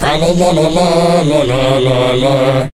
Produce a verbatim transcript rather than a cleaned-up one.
But...